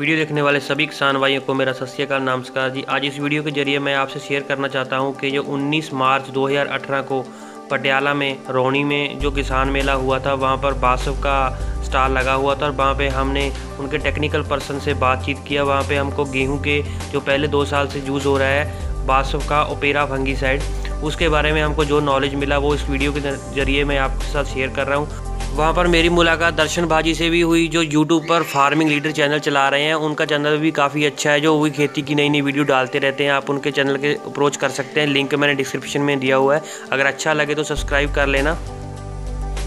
Video देखने वाले सभी किसान भाइयों को मेरा सत श्री अकाल नमस्कार जी। आज इस वीडियो के जरिए मैं आपसे शेयर करना चाहता हूं कि जो 19 मार्च 2018 को पटियाला में रोहणी में जो किसान मेला हुआ था वहां पर BASF का स्टाल लगा हुआ था और वहाँ पे हमने उनके टेक्निकल पर्सन से बातचीत किया। वहाँ पर हमको गेहूँ के जो पहले 2 साल से यूज़ हो रहा है BASF का ओपेरा फंगीसाइड, उसके बारे में हमको जो नॉलेज मिला वो इस वीडियो के जरिए मैं आपके साथ शेयर कर रहा हूँ। वहाँ पर मेरी मुलाकात दर्शन भाजी से भी हुई जो YouTube पर फार्मिंग लीडर चैनल चला रहे हैं। उनका चैनल भी काफ़ी अच्छा है, जो वही खेती की नई नई वीडियो डालते रहते हैं। आप उनके चैनल के अप्रोच कर सकते हैं, लिंक मैंने डिस्क्रिप्शन में दिया हुआ है। अगर अच्छा लगे तो सब्सक्राइब कर लेना।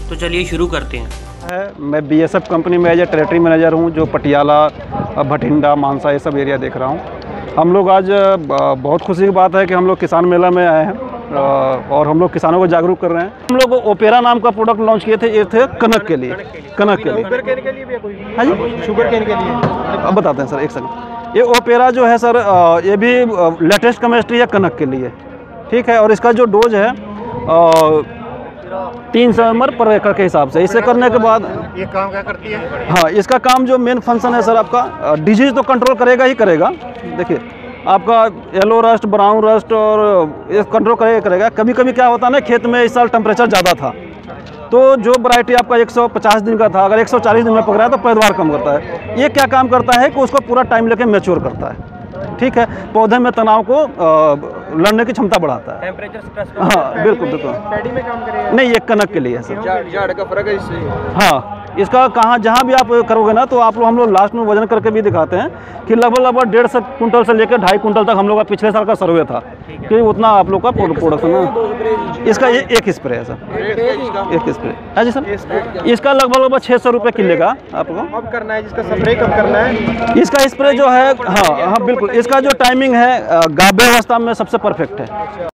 तो चलिए शुरू करते हैं। मैं BASF कंपनी में एज ए टेरेटरी मैनेजर हूँ, जो पटियाला, भटिंडा, मानसा ये सब एरिया देख रहा हूँ। हम लोग आज बहुत खुशी की बात है कि हम लोग किसान मेला में आए हैं और हम लोग किसानों को जागरूक कर रहे हैं। हम लोग ओपेरा नाम का प्रोडक्ट लॉन्च किए थे, ये थे कनक के लिए। हाँ जी, शुगर केन के लिए। अब बताते हैं सर, एक सेकंड। ये ओपेरा जो है सर, ये भी लेटेस्ट केमिस्ट्री है कनक के लिए, ठीक है। और इसका जो डोज है 300 ml/acre के हिसाब से। इसे करने के बाद ये काम क्या करती है? हाँ, इसका काम जो मेन फंक्शन है सर आपका, डिजीज़ तो कंट्रोल करेगा ही करेगा। देखिए आपका येलो रस्ट, ब्राउन रस्ट और ये कंट्रोल करेगा। कभी कभी क्या होता है ना, खेत में इस साल टेम्परेचर ज़्यादा था तो जो वैरायटी आपका 150 दिन का था, अगर 140 दिन में पक रहा है तो पैदावार कम करता है। ये क्या काम करता है कि उसको पूरा टाइम लेके मैच्योर करता है, ठीक है। पौधे में तनाव को लड़ने की क्षमता बढ़ाता है। हाँ बिल्कुल बिल्कुल। नहीं, ये कनक के लिए है सर। हाँ, इसका कहाँ जहाँ भी आप करोगे ना तो आप लोग, हम लोग लास्ट में वजन करके भी दिखाते हैं कि लगभग 1.5 क्विंटल से लेकर 2.5 क्विंटल तक हम लोग का पिछले साल का सर्वे था कि उतना आप लोग का प्रोडक्शन। इसका ये एक स्प्रे है सर, एक स्प्रे है जी सर। इसका लगभग 600 रुपये किलो का आपको कब करना है, जिसका स्प्रे कब करना है। इसका स्प्रे जो है, हाँ हाँ बिल्कुल, इसका जो टाइमिंग है गाभे अवस्था में सबसे परफेक्ट है।